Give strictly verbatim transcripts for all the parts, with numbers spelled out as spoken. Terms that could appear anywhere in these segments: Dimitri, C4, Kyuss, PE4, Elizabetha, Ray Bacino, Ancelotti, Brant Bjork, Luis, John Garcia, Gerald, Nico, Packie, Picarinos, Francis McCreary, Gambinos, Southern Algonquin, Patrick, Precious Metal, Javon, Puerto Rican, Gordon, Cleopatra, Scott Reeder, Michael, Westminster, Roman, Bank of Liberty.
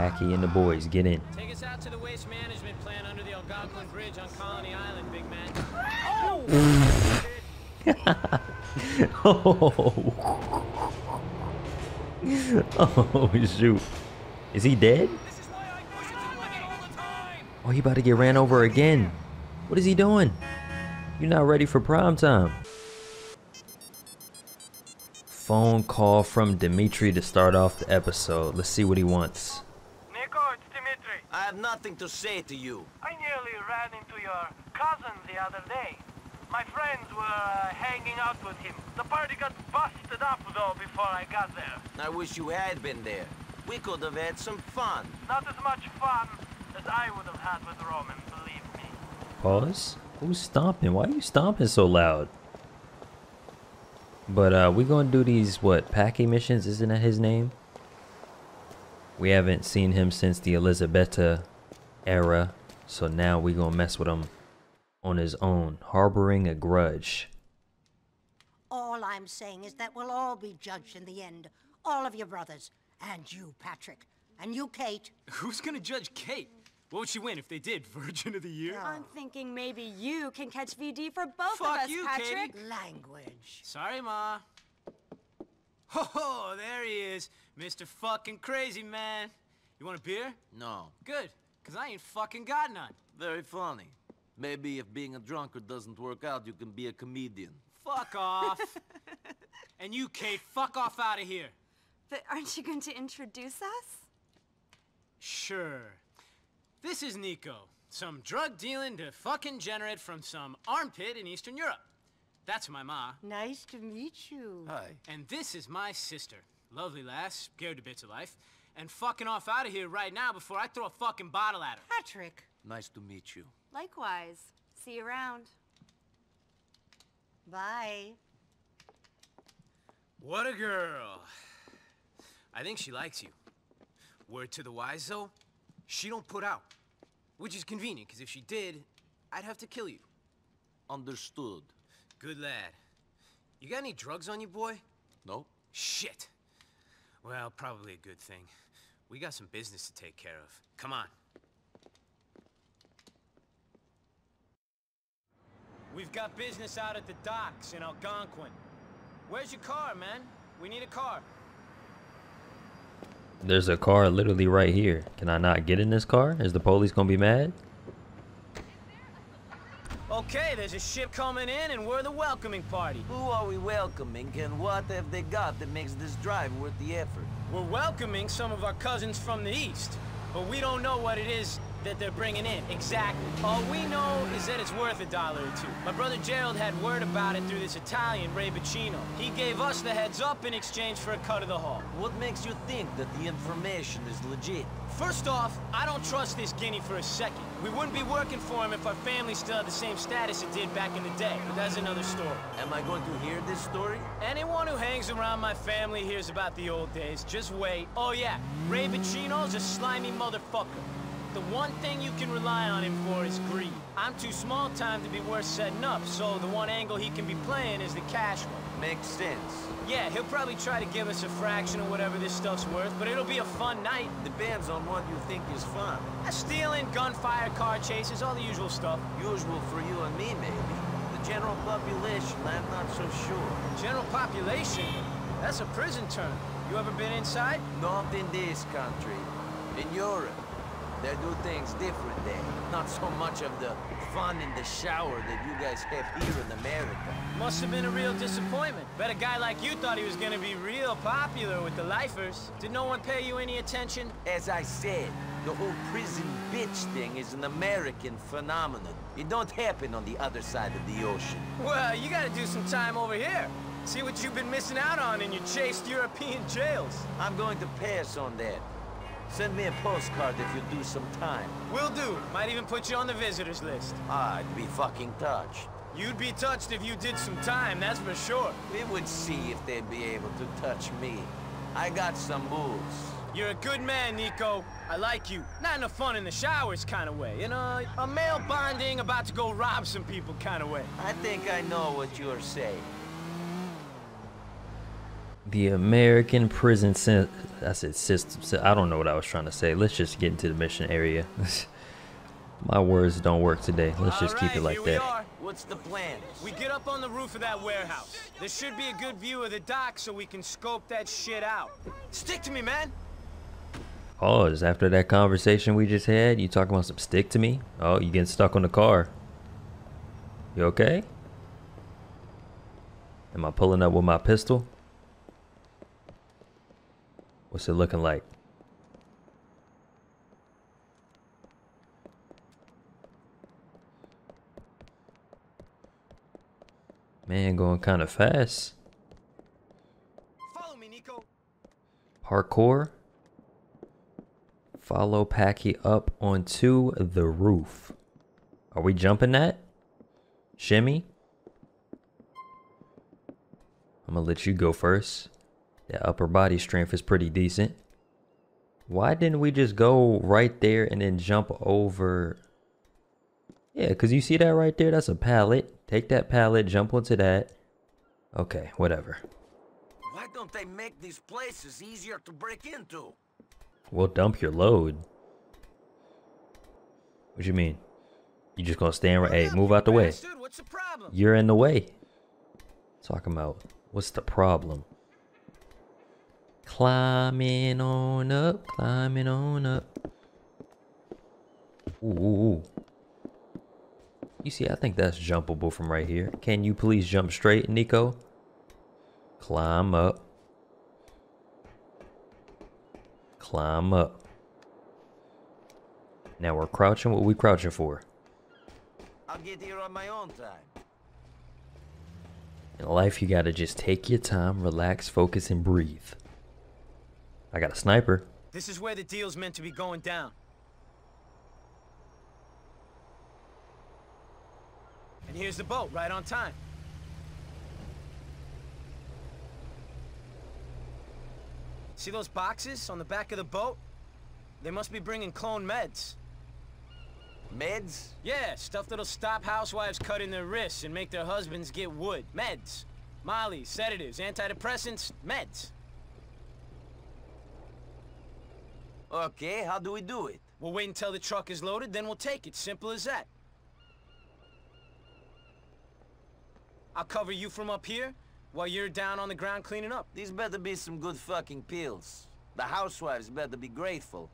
Packie and the boys get in. Take us out to the waste management plant under the Algonquin Bridge on Colony Island, big man. Oh! Oh. Oh, shoot. Is he dead? Oh, he about to get ran over again. What is he doing? You're not ready for prime time. Phone call from Dimitri to start off the episode. Let's see what he wants. Nico, it's Dimitri. I have nothing to say to you. I nearly ran into your cousin the other day. My friends were uh, hanging out with him. The party got busted up, though, before I got there. I wish you had been there. We could have had some fun. Not as much fun as I would have had with Roman, believe me. Pause? Who's stomping? Why are you stomping so loud? But uh, we're going to do these, what, Packie missions? Isn't that his name? We haven't seen him since the Elizabetha era. So now we're going to mess with him on his own, harboring a grudge. All I'm saying is that we'll all be judged in the end. All of your brothers. And you, Patrick. And you, Kate. Who's gonna judge Kate? What would she win if they did? Virgin of the Year? No. I'm thinking maybe you can catch V D for both Fuck of us, you, Patrick. Katie. Language. Sorry, Ma. Ho ho, there he is. Mister Fucking Crazy Man. You want a beer? No. Good, because I ain't fucking got none. Very funny. Maybe if being a drunkard doesn't work out, you can be a comedian. Fuck off. And you, Kate, fuck off out of here. But aren't you going to introduce us? Sure. This is Nico, some drug-dealing to fucking degenerate from some armpit in Eastern Europe. That's my ma. Nice to meet you. Hi. And this is my sister. Lovely lass, scared to bits of life. And fucking off out of here right now before I throw a fucking bottle at her. Patrick. Nice to meet you. Likewise. See you around. Bye. What a girl. I think she likes you. Word to the wise, though, she don't put out. Which is convenient, because if she did, I'd have to kill you. Understood. Good lad. You got any drugs on you, boy? No. Shit. Well, probably a good thing. We got some business to take care of. Come on. We've got business out at the docks in Algonquin. Where's your car, man? We need a car. There's a car literally right here. Can I not get in this car? Is the police gonna be mad? Okay, there's a ship coming in and we're the welcoming party. Who are we welcoming and what have they got that makes this drive worth the effort? We're welcoming some of our cousins from the east, but we don't know what it is that they're bringing in, exactly. All we know is that it's worth a dollar or two. My brother Gerald had word about it through this Italian, Ray Bacino. He gave us the heads up in exchange for a cut of the haul. What makes you think that the information is legit? First off, I don't trust this guinea for a second. We wouldn't be working for him if our family still had the same status it did back in the day, but that's another story. Am I going to hear this story? Anyone who hangs around my family hears about the old days. Just wait. Oh yeah, Ray Bacino's a slimy motherfucker. The one thing you can rely on him for is greed. I'm too small time to be worth setting up, so the one angle he can be playing is the cash one. Makes sense. Yeah, he'll probably try to give us a fraction of whatever this stuff's worth, but it'll be a fun night. Depends on what you think is fun. Stealing, gunfire, car chases, all the usual stuff. Usual for you and me, maybe. The general population, I'm not so sure. General population? That's a prison term. You ever been inside? Not in this country. In Europe. They do things different there. Not so much of the fun in the shower that you guys have here in America. Must have been a real disappointment. Bet a guy like you thought he was gonna be real popular with the lifers. Did no one pay you any attention? As I said, the whole prison bitch thing is an American phenomenon. It don't happen on the other side of the ocean. Well, you gotta do some time over here. See what you've been missing out on in your chaste European jails. I'm going to pass on that. Send me a postcard if you do some time. Will do. Might even put you on the visitors list. I'd be fucking touched. You'd be touched if you did some time, that's for sure. We would see if they'd be able to touch me. I got some moves. You're a good man, Nico. I like you. Not in a fun in the showers kind of way. In a, a male bonding, about to go rob some people kind of way. I think I know what you're saying. The American prison system. I said system. So I don't know what I was trying to say. Let's just get into the mission area. My words don't work today. Let's just keep it like that. What's the plan? We get up on the roof of that warehouse. There should be a good view of the dock so we can scope that shit out. Stick to me, man. Pause. After that conversation we just had, you talking about some stick to me? Oh, you getting stuck on the car. You okay? Am I pulling up with my pistol? What's it looking like? Man, going kind of fast. Follow me, Nico. Parkour. Follow Packie up onto the roof. Are we jumping that? Shimmy? I'm gonna let you go first. That upper body strength is pretty decent. Why didn't we just go right there and then jump over? Yeah, because you see that right there? That's a pallet. Take that pallet, jump onto that. Okay, whatever. Why don't they make these places easier to break into? We'll dump your load. What you mean? You just gonna stand right? Hey, move out the way. What's the problem? You're in the way. Talking about what's the problem? Climbing on up, climbing on up. Ooh, ooh, ooh. You see, I think that's jumpable from right here. Can you please jump straight, Nico? Climb up. Climb up. Now we're crouching. What are we crouching for? I'll get here on my own time. In life, you gotta just take your time, relax, focus, and breathe. I got a sniper. This is where the deal's meant to be going down. And here's the boat, right on time. See those boxes on the back of the boat? They must be bringing clone meds. Meds? Yeah, stuff that'll stop housewives cutting their wrists and make their husbands get wood. Meds. Molly, sedatives, antidepressants, meds. Okay, how do we do it? We'll wait until the truck is loaded, then we'll take it. Simple as that. I'll cover you from up here, while you're down on the ground cleaning up. These better be some good fucking pills. The housewives better be grateful.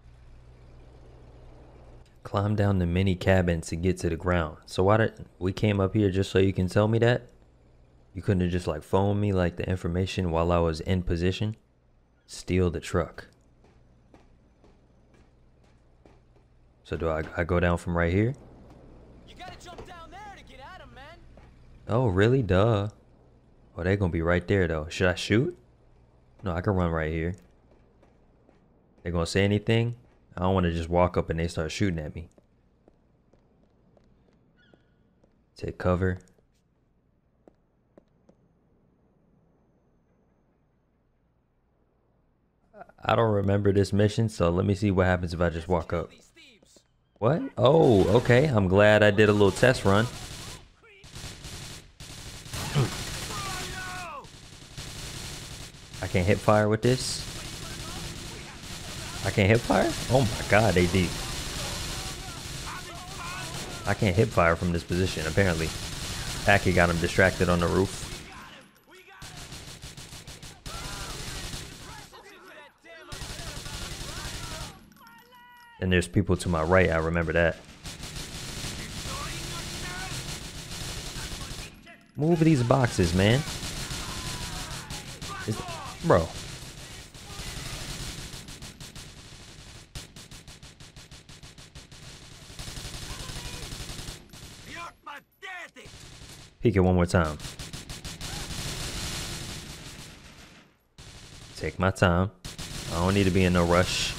Climb down the mini cabin to get to the ground. So why did we came up here just so you can tell me that? You couldn't have just like phoned me like the information while I was in position? Steal the truck. So do I, I go down from right here? You gotta jump down there to get at him, man. Oh, really? Duh. Oh, they're gonna be right there though. Should I shoot? No, I can run right here. They gonna say anything? I don't wanna just walk up and they start shooting at me. Take cover. I don't remember this mission, so let me see what happens if I just walk up. What? Oh, okay. I'm glad I did a little test run. I can't hit fire with this. I can't hit fire? Oh my god, they deep. I can't hit fire from this position, apparently. Packie got him distracted on the roof. And there's people to my right, I remember that. Move these boxes, man. Is that, bro. Peek it one more time. Take my time. I don't need to be in no rush.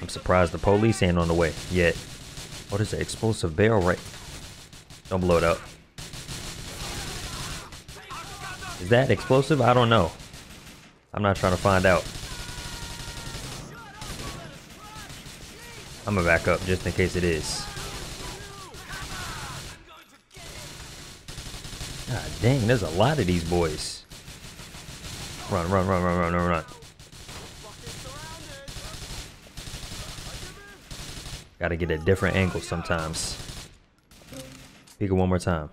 I'm surprised the police ain't on the way yet. What is the explosive barrel right? Don't blow it up. Is that explosive? I don't know. I'm not trying to find out. I'm gonna back up just in case it is. God dang, there's a lot of these boys. Run, run, run, run, run, run, run. Gotta get a different angle sometimes. Peek it one more time.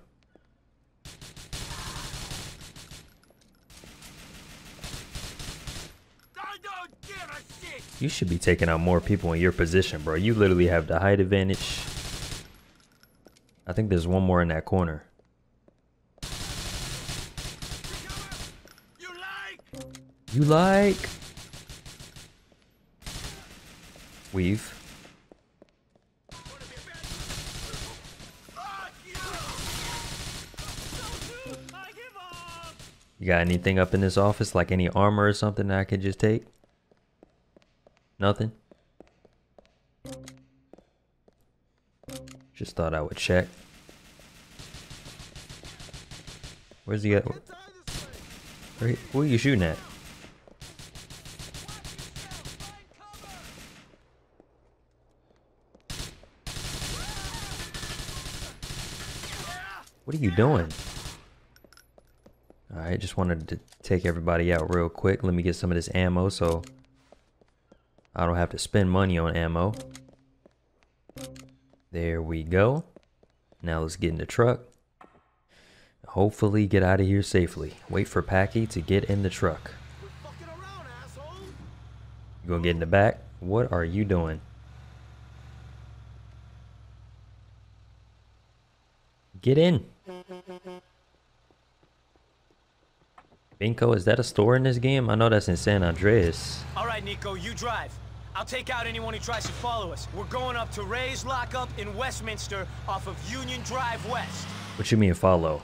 You should be taking out more people in your position, bro. You literally have the height advantage. I think there's one more in that corner. You like? You like? Weave. You got anything up in this office, like any armor or something that I could just take? Nothing? Just thought I would check. Where's he at? Where, who are you shooting at? What are you doing? Alright, just wanted to take everybody out real quick. Let me get some of this ammo so I don't have to spend money on ammo. There we go. Now let's get in the truck. Hopefully get out of here safely. Wait for Packie to get in the truck. You gonna get in the back? What are you doing? Get in. Binko, is that a store in this game? I know that's in San Andreas. All right, Nico, you drive. I'll take out anyone who tries to follow us. We're going up to Ray's lockup in Westminster off of Union Drive West. What you mean follow?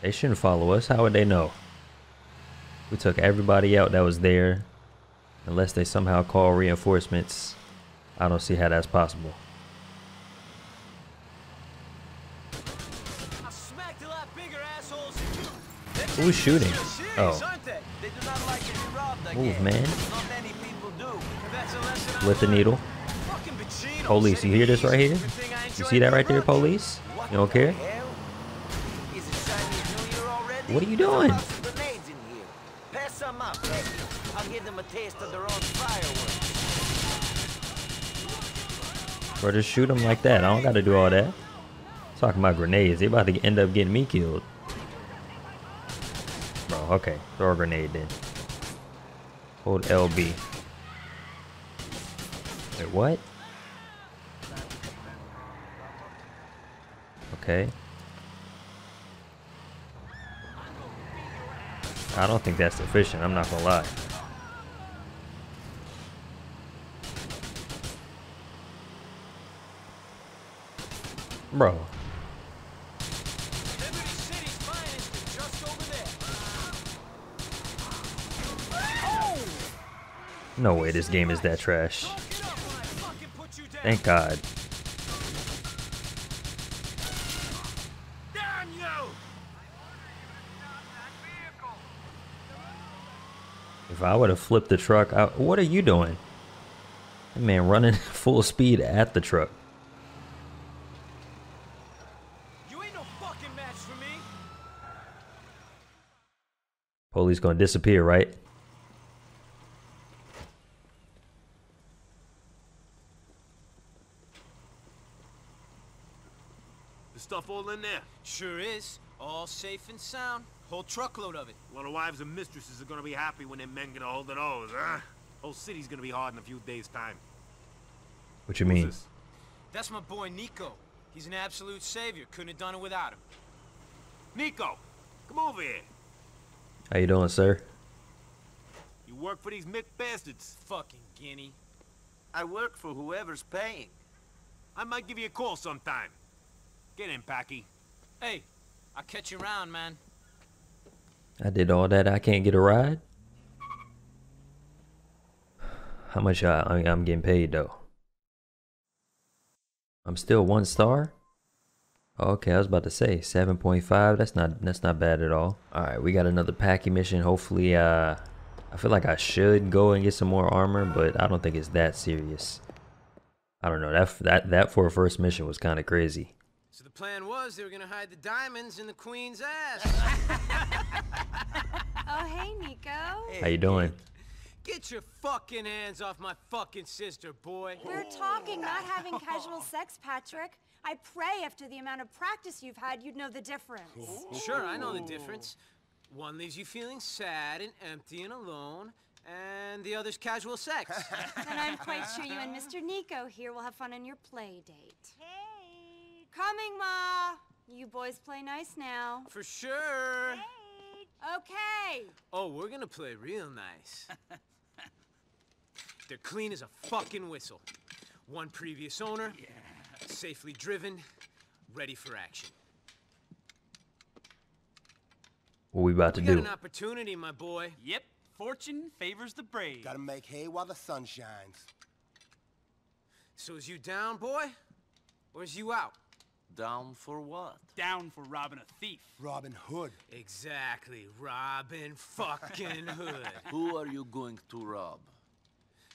They shouldn't follow us. How would they know? We took everybody out that was there. Unless they somehow call reinforcements. I don't see how that's possible. I smacked a lot bigger assholes than you. Who's shooting? Oh. Move, man. Split the needle. Police, you hear this right here? You see that right there, police? You don't care? What are you doing? Or just shoot them like that. I don't gotta do all that. Talking about grenades. They about to end up getting me killed. Bro, okay. Throw a grenade then. Hold L B. Wait, what? Okay. I don't think that's sufficient, I'm not gonna lie. Bro. No way this game is that trash. Thank God. If I would have flipped the truck, I, what are you doing? That man running full speed at the truck. You ain't no fucking match for me. Police gonna disappear, right? Stuff all in there. Sure is. All safe and sound. Whole truckload of it. Well, the wives and mistresses are gonna be happy when their men get a hold of those, huh? Whole city's gonna be hard in a few days' time. What you mean? That's my boy Nico. He's an absolute savior. Couldn't have done it without him. Nico, come over here. How you doing, sir? You work for these Mick bastards. Fucking guinea. I work for whoever's paying. I might give you a call sometime. Get in, Packie. Hey, I'll catch you around, man. I did all that. I can't get a ride? How much I, I, I'm getting paid, though? I'm still one star? Okay, I was about to say, seven point five. That's not that's not bad at all. Alright, we got another Packie mission. Hopefully, uh, I feel like I should go and get some more armor, but I don't think it's that serious. I don't know. That, that, that for a first mission was kind of crazy. So the plan was they were gonna hide the diamonds in the queen's ass. Oh, hey, Nico. Hey, how you doing? Get your fucking hands off my fucking sister, boy. We're talking, not having casual sex, Patrick. I pray after the amount of practice you've had, you'd know the difference. Ooh. Sure, I know the difference. One leaves you feeling sad and empty and alone, and the other's casual sex. And I'm quite sure you and Mister Nico here will have fun on your play date. Hey! Coming, Ma! You boys play nice now. For sure! Hey! Okay! Oh, we're gonna play real nice. They're clean as a fucking whistle. One previous owner, yeah. Safely driven, ready for action. What we about to do? We got an opportunity, my boy. Yep. Fortune favors the brave. Gotta make hay while the sun shines. So is you down, boy? Or is you out? Down for what? Down for robbing a thief. Robin Hood. Exactly. Robin fucking Hood. Who are you going to rob?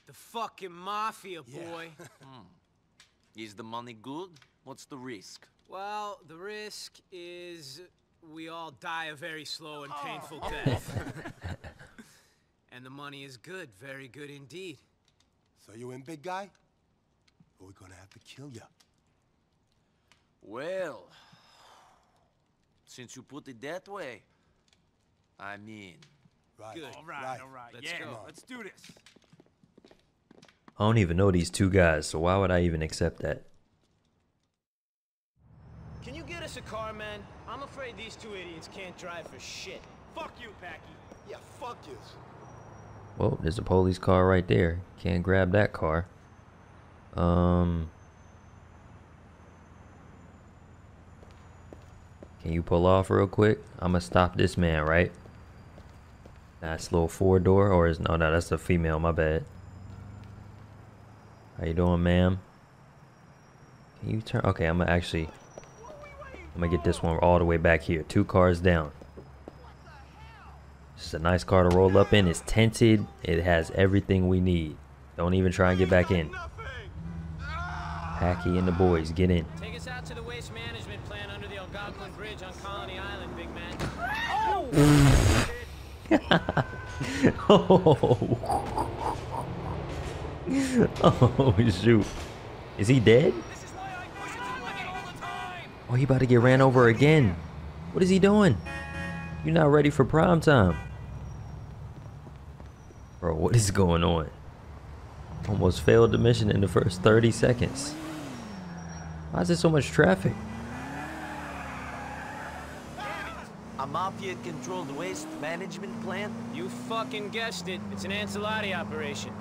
The fucking mafia, boy. Yeah. Hmm. Is the money good? What's the risk? Well, the risk is we all die a very slow and painful oh. death. And the money is good, very good indeed. So you in, big guy? Or we're gonna have to kill you. Well, since you put it that way, I mean. Right. Good. All right, right. all right. Let's yeah, go. Let's do this. I don't even know these two guys, so why would I even accept that? Can you get us a car, man? I'm afraid these two idiots can't drive for shit. Fuck you, Packie. Yeah, fuck you. Well, there's a police car right there. Can't grab that car. Um, can you pull off real quick? I'm gonna stop this man, right? Nice little four door, or is no, no, that's a female. My bad. How you doing, ma'am? Can you turn? Okay, I'm gonna actually. I'm gonna get this one all the way back here. Two cars down. It's a nice car to roll up in. It's tinted. It has everything we need. Don't even try and get back in. Packie and the boys, get in. Take us out to the waste management plant under the Algonquin Bridge on Colony Island, big man. Oh! Oh. Oh, shoot. Is he dead? Oh, he about to get ran over again. What is he doing? You're not ready for prime time. Bro, what is going on? Almost failed the mission in the first thirty seconds. Why is there so much traffic? A mafia-controlled waste management plant? You fucking guessed it. It's an Ancelotti operation.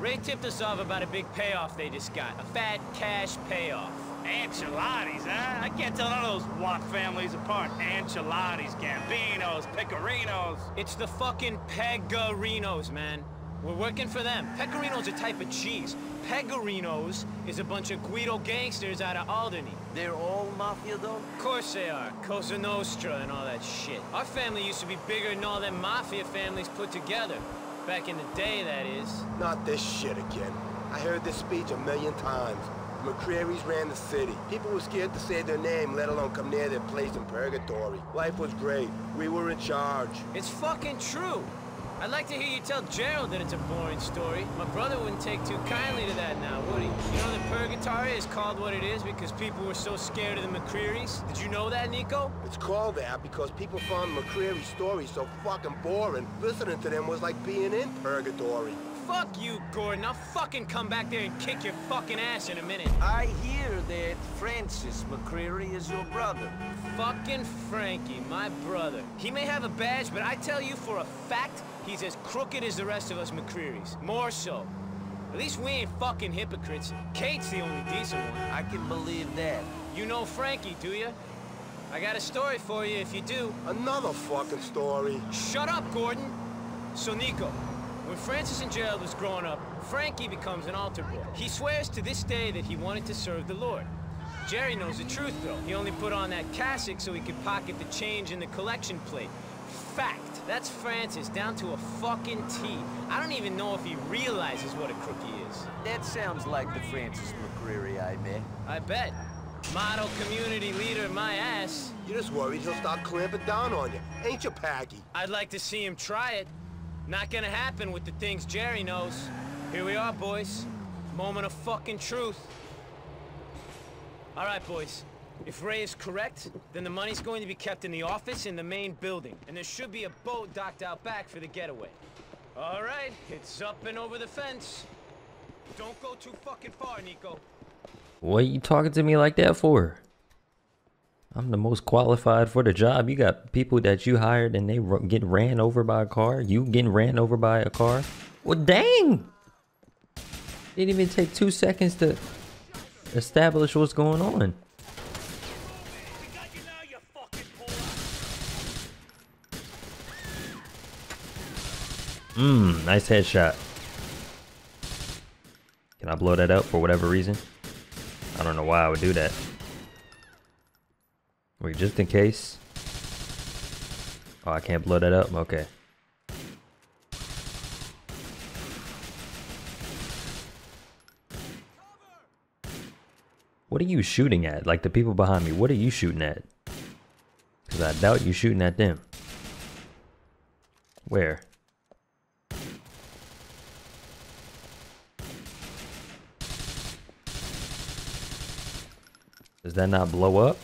Ray tipped us off about a big payoff they just got. A fat cash payoff. Ancelotti's, huh? I can't tell none of those Watt families apart. Ancelotti's, Gambinos, Picarinos. It's the fucking Pegorinos, man. We're working for them. Pecorino's a type of cheese. Pegorinos is a bunch of Guido gangsters out of Alderney. They're all mafia, though? Of course they are. Cosa Nostra and all that shit. Our family used to be bigger than all them mafia families put together. Back in the day, that is. Not this shit again. I heard this speech a million times. McCreary's ran the city. People were scared to say their name, let alone come near their place in Purgatory. Life was great. We were in charge. It's fucking true. I'd like to hear you tell Gerald that it's a boring story. My brother wouldn't take too kindly to that now, would he? You know that Purgatory is called what it is because people were so scared of the McCrearys? Did you know that, Nico? It's called that because people found McCreary's story so fucking boring. Listening to them was like being in Purgatory. Fuck you, Gordon. I'll fucking come back there and kick your fucking ass in a minute. I hear that Francis McCreary is your brother. Fucking Frankie, my brother. He may have a badge, but I tell you for a fact, he's as crooked as the rest of us McCrearys. More so. At least we ain't fucking hypocrites. Kate's the only decent one. I can believe that. You know Frankie, do you? I got a story for you if you do. Another fucking story. Shut up, Gordon. So, Nico. When Francis and Gerald was growing up, Frankie becomes an altar boy. He swears to this day that he wanted to serve the Lord. Jerry knows the truth, though. He only put on that cassock so he could pocket the change in the collection plate. Fact. That's Francis, down to a fucking T. I don't even know if he realizes what a crook he is. That sounds like the Francis McCreary I met. I bet. Model community leader, my ass. You just worried he'll start clamping down on you. Ain't you, Packie? I'd like to see him try it. Not gonna happen with the things Jerry knows. Here we are, boys. Moment of fucking truth. All right, boys. If Ray is correct, then the money's going to be kept in the office in the main building. And there should be a boat docked out back for the getaway. All right, it's up and over the fence. Don't go too fucking far, Nico. What are you talking to me like that for? I'm the most qualified for the job. You got people that you hired and they get ran over by a car. You getting ran over by a car? Well, dang! Didn't even take two seconds to establish what's going on. Mmm, nice headshot. Can I blow that up for whatever reason? I don't know why I would do that. Wait, just in case. Oh, I can't blow that up? Okay. What are you shooting at? Like the people behind me, what are you shooting at? Because I doubt you're shooting at them. Where? Does that not blow up?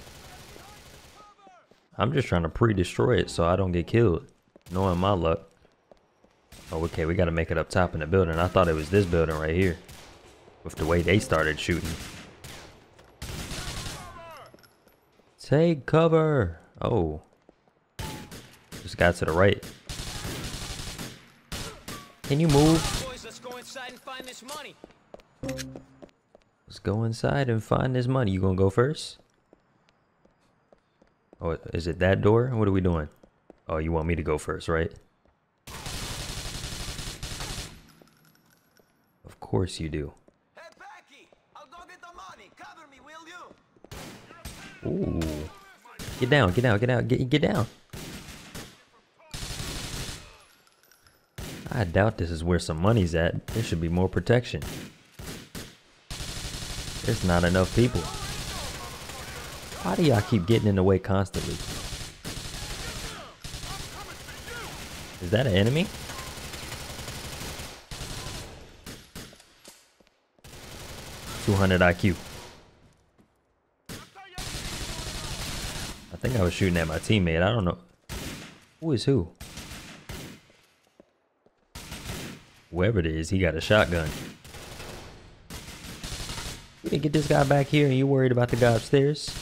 I'm just trying to pre-destroy it so I don't get killed. Knowing my luck. Oh, okay, we gotta make it up top in the building. I thought it was this building right here. With the way they started shooting. Take cover! Oh. Just got to the right. Can you move? Boys, let's go inside and find this money. Let's go inside and find this money. You gonna go first? Oh, is it that door? What are we doing? Oh, you want me to go first, right? Of course you do. Hey, Packie, I'll go get the money. Cover me, will you? Ooh. Get down, get down, get out, get get down. I doubt this is where some money's at. There should be more protection. There's not enough people. Why do y'all keep getting in the way constantly? Is that an enemy? two hundred I Q. I think I was shooting at my teammate. I don't know. Who is who? Whoever it is, he got a shotgun. We didn't get this guy back here and you worried about the guy upstairs?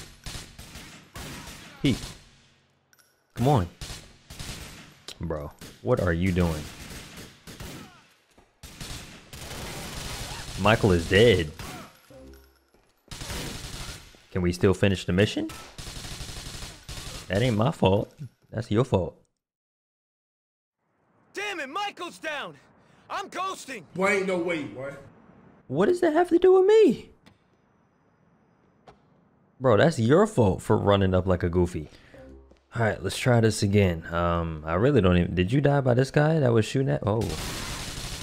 Pete. Come on. Bro, what are you doing? Michael is dead. Can we still finish the mission? That ain't my fault. That's your fault. Damn it, Michael's down! I'm ghosting! Boy, ain't no way, boy. What does that have to do with me? Bro, that's your fault for running up like a goofy. All right, let's try this again. Um, I really don't even... Did you die by this guy that was shooting at? Oh,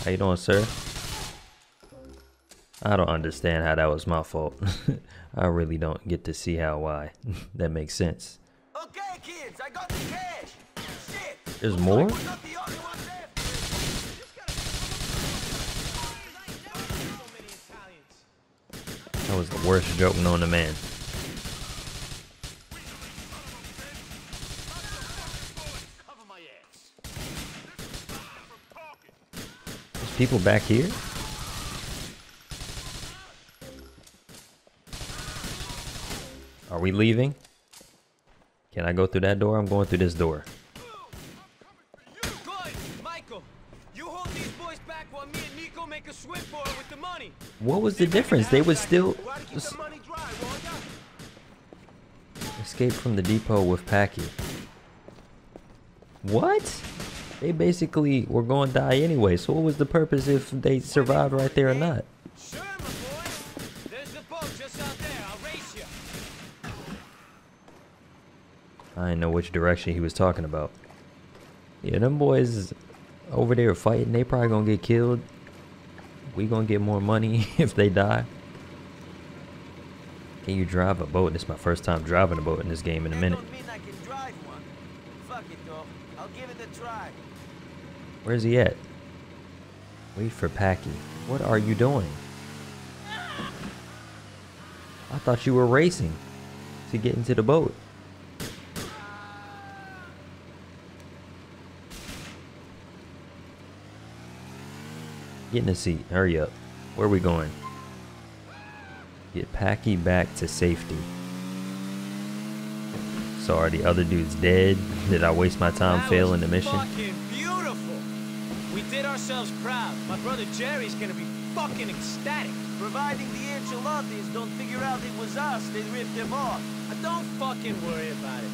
how you doing, sir? I don't understand how that was my fault. I really don't get to see how why. That makes sense. Okay, kids, I got the cash. Shit. There's more? That was the worst joke known to man. People back here? Are we leaving? Can I go through that door? I'm going through this door. Good. Michael, you hold these boys back while me and Nico make a swift board with the money. What was the difference? They would still escape from the depot with Packie. What? They basically were going to die anyway, so what was the purpose if they survived right there or not? Sure, my boy. There's the boat just out there. I'll race you. I didn't know which direction he was talking about. Yeah, them boys over there fighting, they probably gonna get killed. We gonna get more money if they die. Can you drive a boat? This is my first time driving a boat in this game in a minute. Where's he at? Wait for Packie. What are you doing? I thought you were racing to get into the boat. Get in the seat. Hurry up. Where are we going? Get Packie back to safety. Sorry, the other dude's dead. Did I waste my time failing the mission? Fucking beautiful. We did ourselves proud. My brother Jerry's gonna be fucking ecstatic. Providing the Ancelottis don't figure out it was us, they ripped them off. I don't fucking worry about it.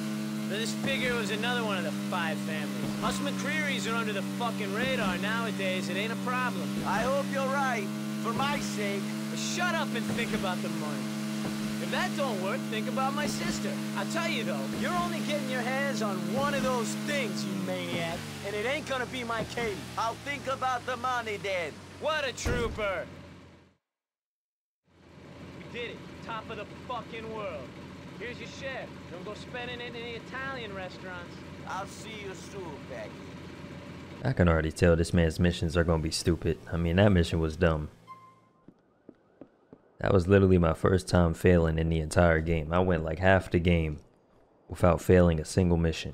But this figure was another one of the five families. Us McCreary's are under the fucking radar nowadays. It ain't a problem. I hope you're right. For my sake. But shut up and think about the money. If that don't work, think about my sister. I'll tell you though, you're only getting your hands on one of those things, you maniac. And it ain't gonna be my Kate. I'll think about the money then. What a trooper! We did it. Top of the fucking world. Here's your share. Don't go spending it in the Italian restaurants. I'll see you soon, Packie. I can already tell this man's missions are gonna be stupid. I mean, that mission was dumb. That was literally my first time failing in the entire game. I went like half the game without failing a single mission.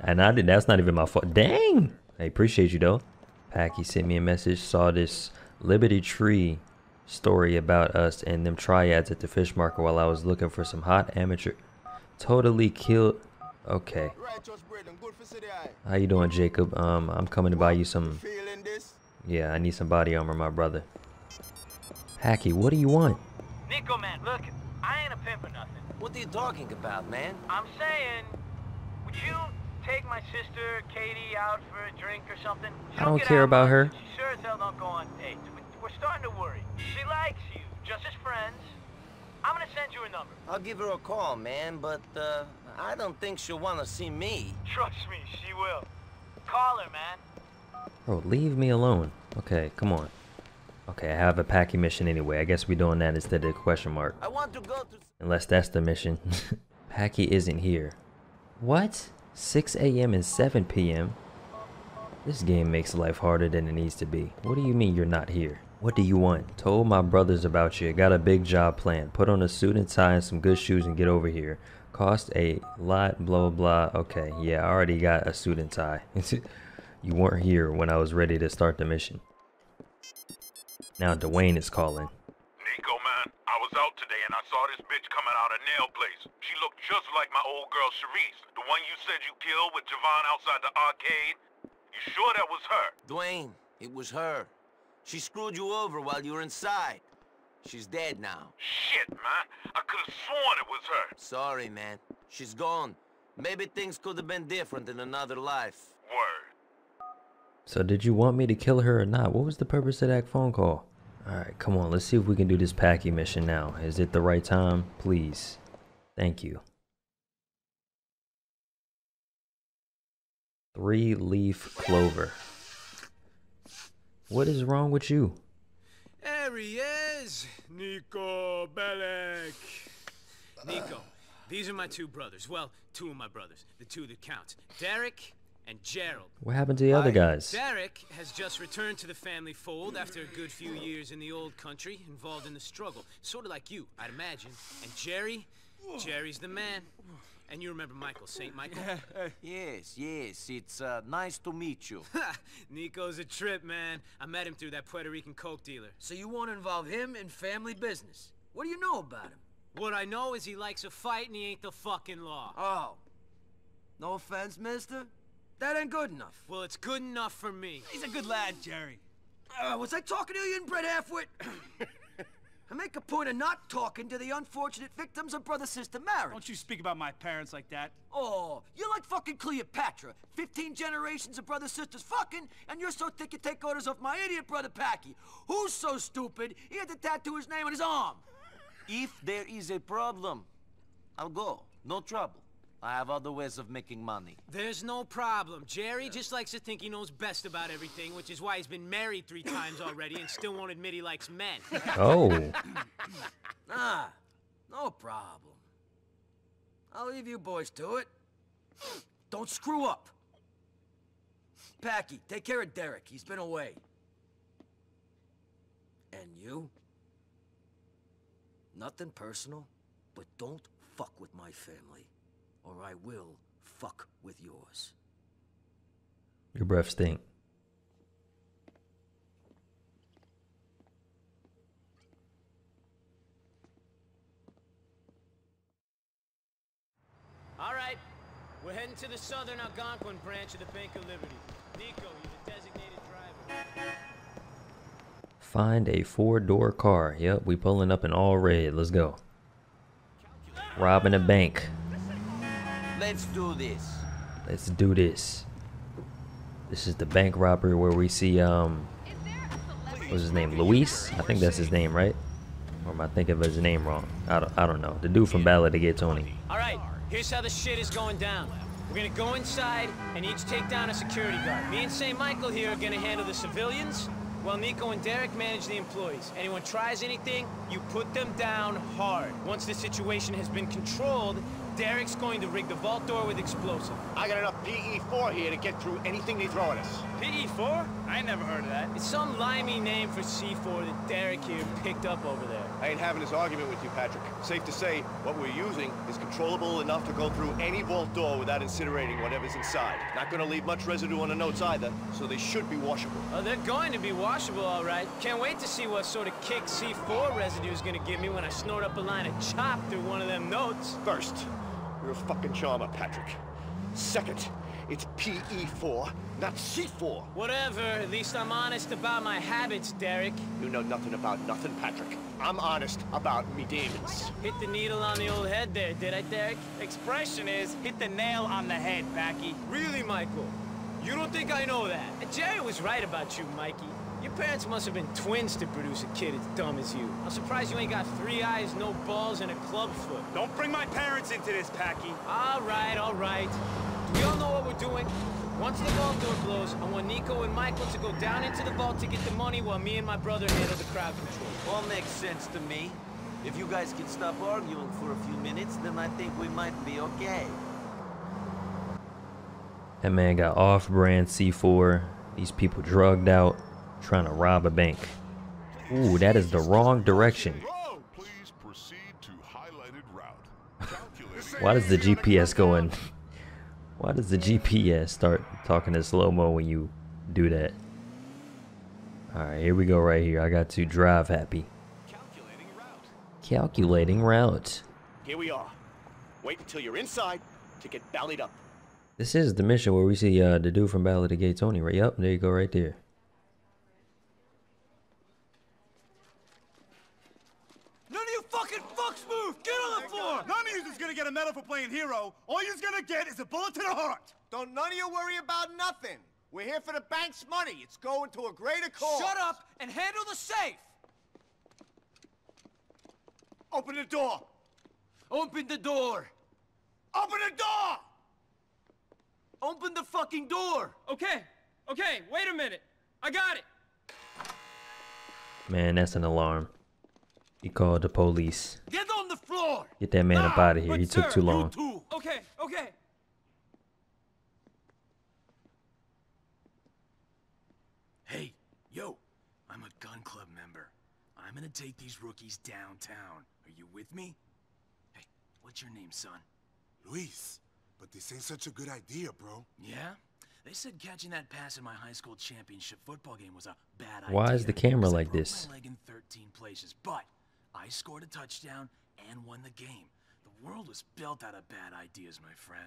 And I did, that's not even my fault. Dang! I appreciate you though. Packie sent me a message, saw this Liberty Tree story about us and them triads at the fish market while I was looking for some hot amateur. Totally killed. Okay. How you doing, Jacob? Um, I'm coming to buy you some. Yeah, I need some body armor, my brother. Packie, what do you want? Nico, man, look, I ain't a pimp or nothing. What are you talking about, man? I'm saying, would you take my sister, Katie, out for a drink or something? I don't care about her. She sure as hell don't go on dates. We're starting to worry. She likes you, just as friends. I'm gonna send you a number. I'll give her a call, man, but uh, I don't think she'll want to see me. Trust me, she will. Call her, man. Bro, leave me alone. Okay, come on. Okay, I have a Packie mission anyway. I guess we're doing that instead of a question mark. I want to go to... Unless that's the mission. Packie isn't here. What? six A M and seven P M? This game makes life harder than it needs to be. What do you mean you're not here? What do you want? Told my brothers about you. Got a big job planned. Put on a suit and tie and some good shoes and get over here. Cost a lot, blah, blah. Okay, yeah, I already got a suit and tie. You weren't here when I was ready to start the mission. Now Dwayne is calling. Nico, man, I was out today and I saw this bitch coming out of nail place. She looked just like my old girl Charisse, the one you said you killed with Javon outside the arcade. You sure that was her? Dwayne, it was her. She screwed you over while you were inside. She's dead now. Shit, man. I could have sworn it was her. Sorry, man. She's gone. Maybe things could have been different in another life. Word. So did you want me to kill her or not? What was the purpose of that phone call? Alright, come on. Let's see if we can do this Packie mission now. Is it the right time? Please. Thank you. Three-leaf clover. What is wrong with you? There he is. Nico Bellic. Nico, these are my two brothers. Well, two of my brothers. The two that count. Derek... and Gerald. What happened to the other guys? Derek has just returned to the family fold after a good few years in the old country, involved in the struggle. Sort of like you, I'd imagine. And Jerry? Jerry's the man. And you remember Michael, Saint Michael? Yes, yes, it's uh, nice to meet you. Nico's a trip, man. I met him through that Puerto Rican coke dealer. So you want to involve him in family business? What do you know about him? What I know is he likes a fight and he ain't the fucking law. Oh. No offense, mister? That ain't good enough. Well, it's good enough for me. He's a good lad, Jerry. Uh, was I talking to you, inbred halfwit? I make a point of not talking to the unfortunate victims of brother-sister marriage. Don't you speak about my parents like that. Oh, you're like fucking Cleopatra. Fifteen generations of brother-sisters fucking, and you're so thick you take orders off my idiot brother Packie, who's so stupid he had to tattoo his name on his arm. If there is a problem, I'll go. No trouble. I have other ways of making money. There's no problem. Jerry just likes to think he knows best about everything, which is why he's been married three times already and still won't admit he likes men. Oh. Ah, No problem. I'll leave you boys to it. Don't screw up. Packie, take care of Derek. He's been away. And you? Nothing personal, but don't fuck with my family, or I will fuck with yours. Your breath stink. All right, we're heading to the Southern Algonquin branch of the Bank of Liberty. Nico, you're the designated driver. Find a four-door car. Yep, we pulling up in all red. Let's go. Robbing a bank. Let's do this. Let's do this. This is the bank robbery where we see um, what's his name? Luis. I think that's his name, right? Or am I thinking of his name wrong? I don't. I don't know. The dude from Ballad of the Gay Tony. All right. Here's how the shit is going down. We're gonna go inside and each take down a security guard. Me and Saint Michael here are gonna handle the civilians, while Nico and Derek manage the employees. Anyone tries anything, you put them down hard. Once the situation has been controlled, Derek's going to rig the vault door with explosive. I got enough P E four here to get through anything they throw at us. P E four? I never heard of that. It's some limey name for C four that Derek here picked up over there. I ain't having this argument with you, Patrick. Safe to say, what we're using is controllable enough to go through any vault door without incinerating whatever's inside. Not gonna leave much residue on the notes either, so they should be washable. Oh, they're going to be washable, all right. Can't wait to see what sort of kick C four residue is gonna give me when I snort up a line of chop through one of them notes. First, you're a fucking charmer, Patrick. Second, it's P E four, not C four. Whatever, at least I'm honest about my habits, Derek. You know nothing about nothing, Patrick. I'm honest about me demons. Hit the needle on the old head there, did I, Derek? Expression is, hit the nail on the head, Packie. Really, Michael? You don't think I know that? Jerry was right about you, Mikey. Your parents must have been twins to produce a kid as dumb as you. I'm surprised you ain't got three eyes, no balls, and a club foot. Don't bring my parents into this, Packie. All right, all right. We all know what we're doing. Once the vault door blows, I want Nico and Michael to go down into the vault to get the money while me and my brother handle the crowd control. All makes sense to me. If you guys can stop arguing for a few minutes, then I think we might be okay. That man got off-brand C four. These people drugged out, trying to rob a bank. Ooh, that is the wrong direction. Please proceed to highlighted route. Why does the G P S go in? Why does the G P S start talking in slow-mo when you do that? Alright, here we go right here. I got to drive happy. Calculating route. Calculating route. Here we are. Wait until you're inside to get ballied up. This is the mission where we see uh, the dude from Ballad of the Gay Tony, right? Yep, there you go right there. None of you fucking fucks move! Get on the floor! None of you is gonna get a medal for playing hero. All you're gonna get is a bullet to the heart! Don't none of you worry about nothing. We're here for the bank's money. It's going to a greater cause. Shut up and handle the safe! Open the door! Open the door! Open the door! Open the fucking door! Okay, okay, wait a minute. I got it! Man, that's an alarm. He called the police. Get on the floor! Get that man nah, up out of here. He sir, took too long. Too. Okay, okay. Hey, yo, I'm a gun club member. I'm gonna take these rookies downtown. Are you with me? Hey, what's your name, son? Luis. But this ain't such a good idea, bro. Yeah? They said catching that pass in my high school championship football game was a bad idea. Why is the camera like this? I broke my leg in thirteen places, but I scored a touchdown and won the game. The world was built out of bad ideas, my friend.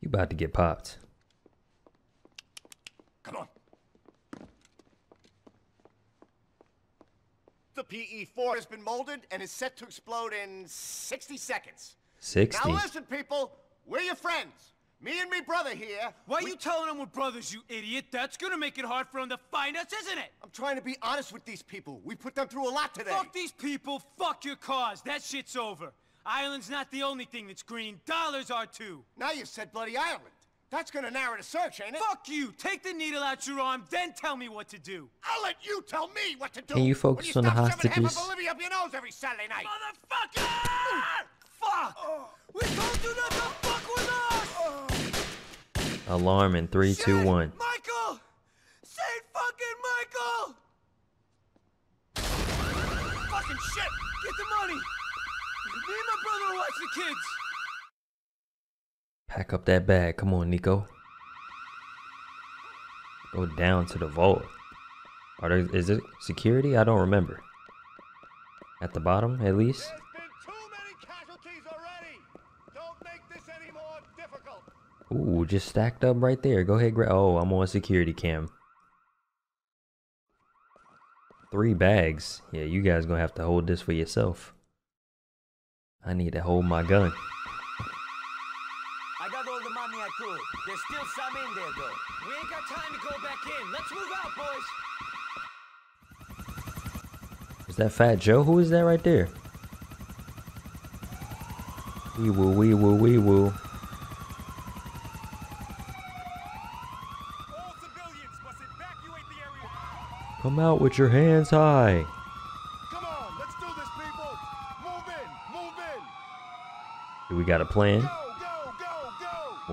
You about to get popped. Come on. The P E four has been molded and is set to explode in sixty seconds. sixty. Now listen, people. We're your friends. Me and me brother here. Why are we... you telling them we're brothers, you idiot? That's gonna make it hard for them to find us, isn't it? I'm trying to be honest with these people. We put them through a lot today. Fuck these people. Fuck your cause. That shit's over. Island's not the only thing that's green. Dollars are too. Now you said bloody island. That's gonna narrow the search, ain't it? Fuck you! Take the needle out your arm, then tell me what to do. I'll let you tell me what to do. Can you focus you on the hostages? Up your nose every Saturday night. Motherfucker! Fuck! Oh. We don't do nothing. Fuck with us! Oh. Alarm in three, Shit. two, one. Michael! Saint fucking Michael! Fucking shit! Get the money! Me and my brother will watch the kids! Pack up that bag. Come on, Nico. Go down to the vault. Are there, is it security? I don't remember. At the bottom, at least. There's been too many casualties already. Don't make this any more difficult. Ooh, just stacked up right there. Go ahead, grab. Oh, I'm on security cam. Three bags. Yeah, you guys gonna have to hold this for yourself. I need to hold my gun. I got all the money I could. There's still some in there though. We ain't got time to go back in. Let's move out, boys. Is that Fat Joe? Who is that right there? Wee woo, wee woo, wee woo. Come out with your hands high. Come on, let's do this, people. Move in, move in. Do we got a plan? Go, go, go, go.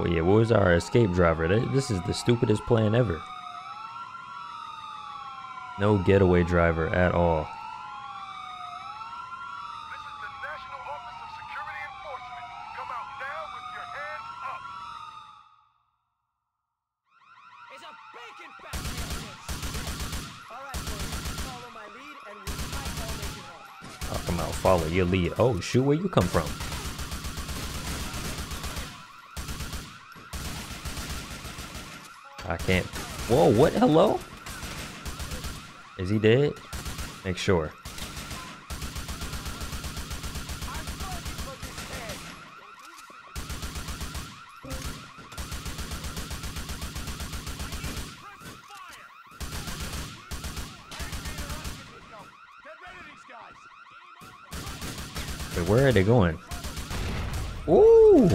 Well, yeah, what was our escape driver? This is the stupidest plan ever. No getaway driver at all. This is the National Office of Security Enforcement. Come out now with your hands up. It's a bacon factory. Come out, follow your lead. Oh shoot, where you come from? I can't. Whoa, what? Hello? Is he dead? Make sure. Where are they going? Ooh!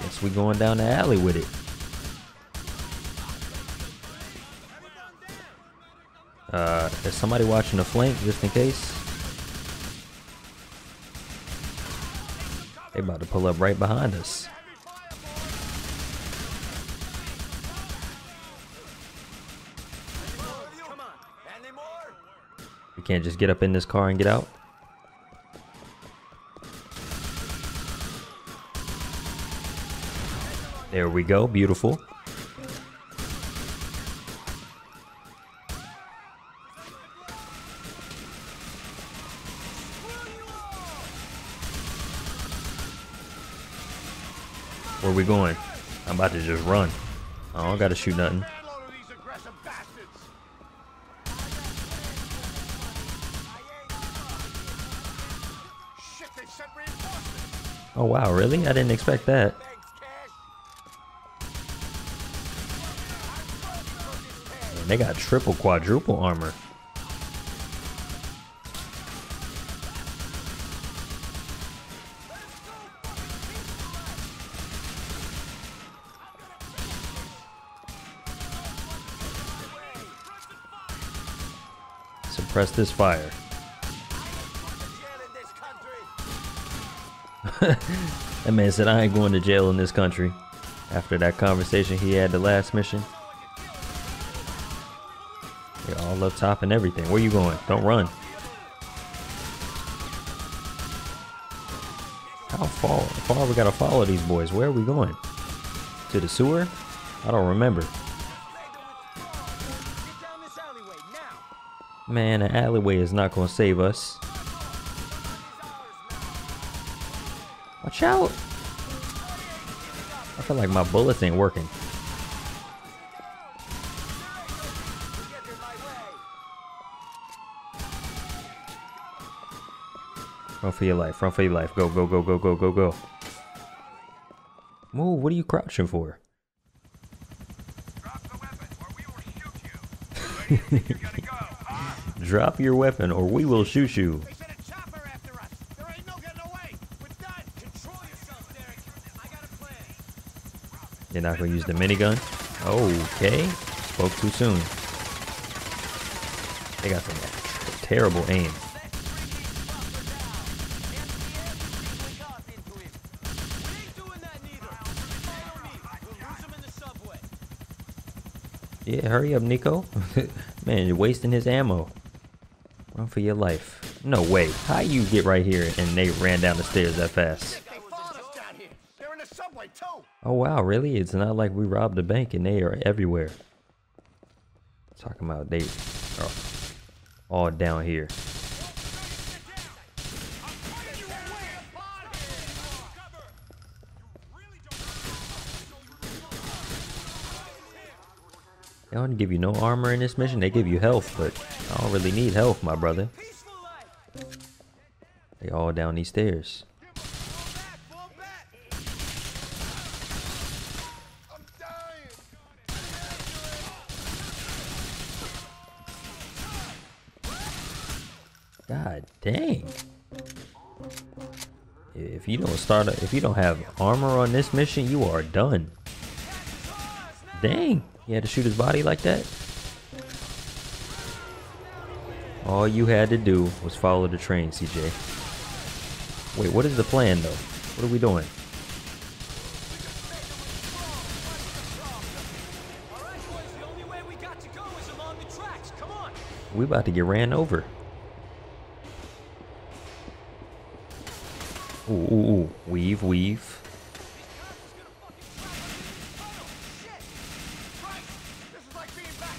Guess we going down the alley with it. Uh, is somebody watching the flank just in case? They about to pull up right behind us. Can't just get up in this car and get out. There we go. Beautiful. Where we going? I'm about to just run. I don't gotta shoot nothing. Oh wow, really? I didn't expect that. Man, they got triple, quadruple armor. Suppress this fire. That man said, I ain't going to jail in this country. After that conversation he had the last mission. They're all up top and everything. Where you going? Don't run. How far, far we gotta follow these boys? Where are we going? To the sewer? I don't remember. Man, an alleyway is not gonna save us. Watch out! I feel like my bullets ain't working. Run for your life, run for your life. Go, go, go, go, go, go, go. Move, what are you crouching for? Drop the weapon or we will shoot you. You gotta go, huh? Drop your weapon or we will shoot you. They're not going to use the minigun. Okay. Spoke too soon. They got some terrible aim. Yeah, hurry up, Nico. Man, you're wasting his ammo. Run for your life. No way. How you get right here and they ran down the stairs that fast? Oh wow, really? It's not like we robbed a bank and they are everywhere. Talking about they are all down here. They don't give you no armor in this mission. They give you health, but I don't really need health, my brother. They all down these stairs. God dang. If you don't start, if you don't have armor on this mission, you are done. Dang, you had to shoot his body like that? All you had to do was follow the train, C J. Wait, what is the plan though? What are we doing? We about to get ran over. Ooh, ooh, ooh. Weave, weave.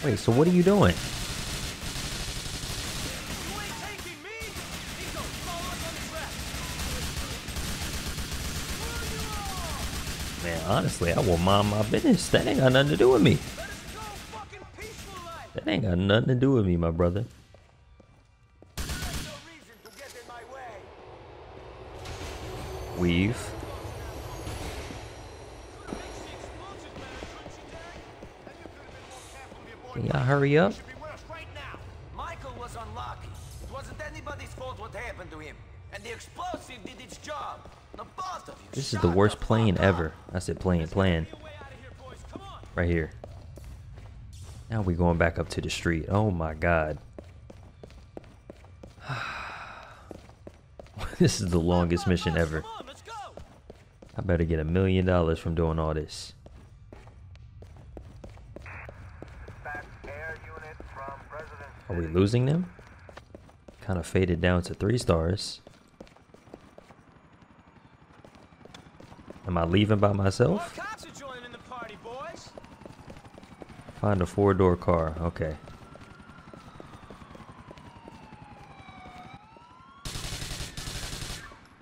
Wait, so what are you doing? Man, honestly, I will mind my business. That ain't got nothing to do with me. That ain't got nothing to do with me, my brother. Weave. Can y'all hurry up? Michael was unlucky. It wasn't anybody's fault what happened to him. And the explosive did its job. This is the worst plane ever. I said plane, plan. Right here. Now we're going back up to the street. Oh my god. This is the longest mission ever. I better get a million dollars from doing all this. Are we losing them? Kind of faded down to three stars. Am I leaving by myself? Find a four-door car. Okay.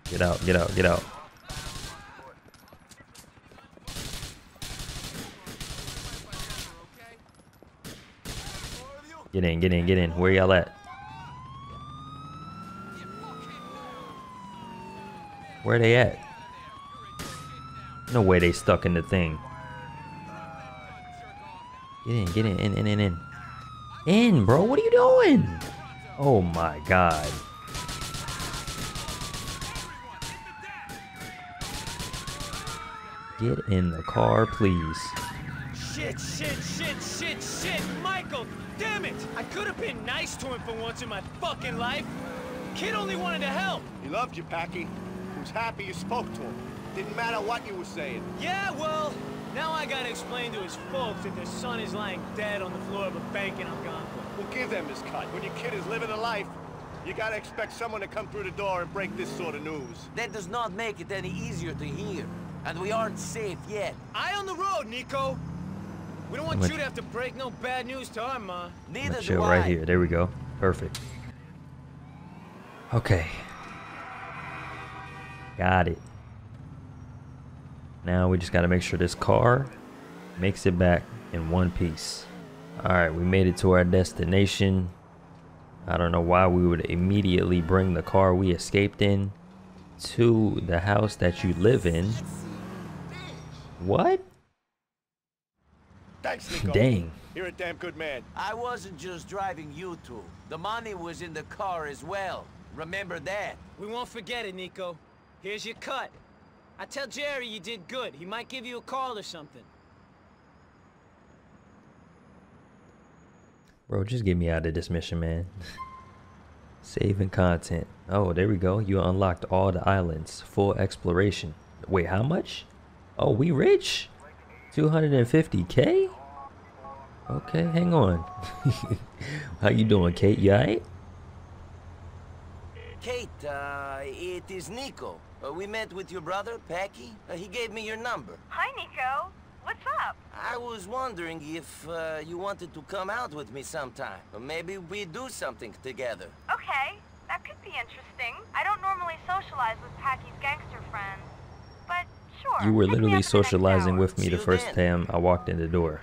Get out, get out, get out. Get in, get in, get in. Where y'all at? Where they at? No way they stuck in the thing. Get in, get in, in, in, in, in. In, bro, what are you doing? Oh my god. Get in the car, please. Shit, shit, shit, shit, shit, Michael! Damn it! I could have been nice to him for once in my fucking life. Kid only wanted to help. He loved you, Packie. He was happy you spoke to him. Didn't matter what you were saying. Yeah, well, now I gotta explain to his folks that their son is lying dead on the floor of a bank in Algonquin. Well, give them his cut. When your kid is living a life, you gotta expect someone to come through the door and break this sort of news. That does not make it any easier to hear. And we aren't safe yet. Eye on the road, Nico! We don't want gonna, you to have to break no bad news to our ma. Neither do I. Right here. There we go. Perfect. Okay. Got it. Now we just got to make sure this car makes it back in one piece. Alright, we made it to our destination. I don't know why we would immediately bring the car we escaped in to the house that you live in. What? Thanks, Nico. Dang. You're a damn good man. I wasn't just driving you two. The money was in the car as well. Remember that. We won't forget it, Nico. Here's your cut. I tell Jerry you did good. He might give you a call or something. Bro, just get me out of this mission, man. Saving content. Oh, there we go. You unlocked all the islands. Full exploration. Wait, how much? Oh, we rich? two hundred fifty K? Okay, hang on. How you doing, Kate? You alright? Kate, uh, it is Nico. Uh, we met with your brother, Packie. Uh, he gave me your number. Hi, Nico. What's up? I was wondering if uh, you wanted to come out with me sometime. Or maybe we do something together. Okay, that could be interesting. I don't normally socialize with Packie's gangster friends, but sure. You were literally socializing with me the first time I walked in the door.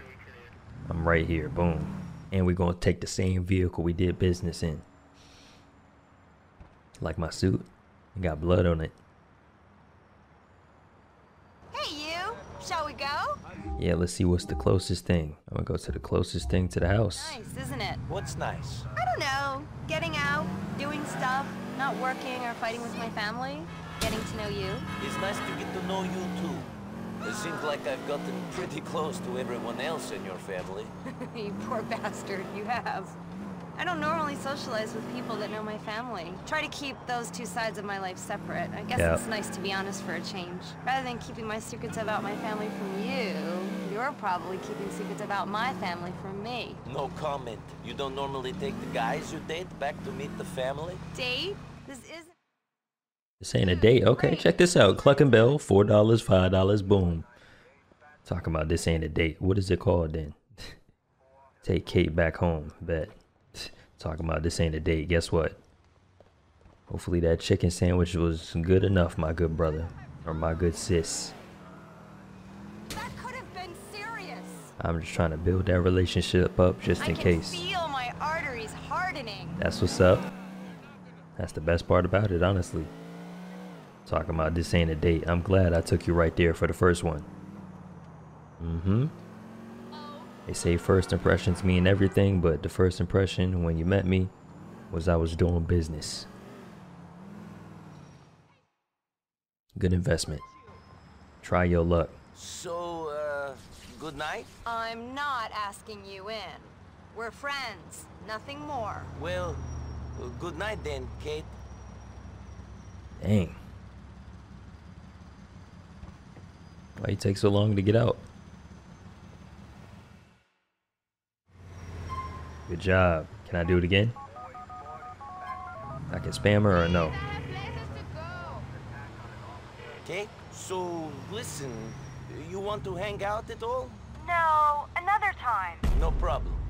I'm right here, boom. And we're gonna take the same vehicle we did business in. Like my suit, it got blood on it. Hey, you, shall we go? Yeah, let's see what's the closest thing. I'm gonna go to the closest thing to the house. Nice, isn't it? What's nice? I don't know. Getting out, doing stuff, not working or fighting with my family, getting to know you. It's nice to get to know you too. It seems like I've gotten pretty close to everyone else in your family. You poor bastard, you have. I don't normally socialize with people that know my family. Try to keep those two sides of my life separate. I guess yep. It's nice to be honest for a change. Rather than keeping my secrets about my family from you, you're probably keeping secrets about my family from me. No comment. You don't normally take the guys you date back to meet the family? Date? This isn't... This ain't a date. Okay, great. Check this out. Cluck and Bell, four dollars, five dollars, boom. Talking about this ain't a date. What is it called then? Take Kate back home, bet. Talking about this ain't a date. Guess what? Hopefully that chicken sandwich was good enough, my good brother, or my good sis. That could have been serious. I'm just trying to build that relationship up, just in case. I can feel my arteries hardening. That's what's up. That's the best part about it, honestly. Talking about this ain't a date. I'm glad I took you right there for the first one. Mm-hmm. They say first impressions mean everything, but the first impression when you met me was I was doing business. Good investment. Try your luck. So, uh, good night? I'm not asking you in. We're friends, nothing more. Well, good night then, Kate. Dang. Why you take so long to get out? Good job. Can I do it again? I can spam her or no? Okay, so listen, you want to hang out at all? No, another time. No problem.